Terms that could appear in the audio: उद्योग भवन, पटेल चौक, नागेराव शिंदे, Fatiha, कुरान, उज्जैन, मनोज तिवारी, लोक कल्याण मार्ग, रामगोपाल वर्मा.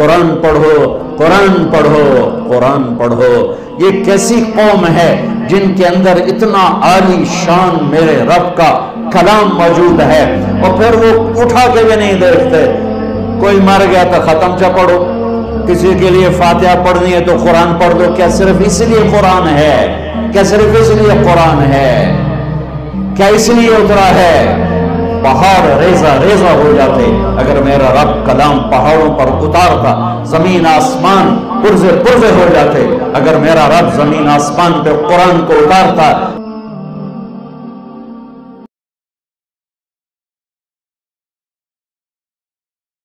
कुरान पढ़ो, कुरान पढ़ो, कुरान पढ़ो। ये कैसी कौम है जिनके अंदर इतना आली शान मेरे रब का कलाम मौजूद है, और फिर वो उठा के भी नहीं देखते। कोई मर गया तो ख़त्म चा पढ़ो, किसी के लिए फातिहा पढ़नी है तो कुरान पढ़ दो। क्या सिर्फ इसलिए कुरान है? क्या सिर्फ इसलिए कुरान है? क्या इसलिए उतरा है? पहाड़ रेजा रेजा हो जाते अगर मेरा रब कलाम पहाड़ों पर उतारता, जमीन आसमान पुर्जे पुर्जे हो जाते अगर मेरा रब जमीन आसमान पे कुरान को उतारता।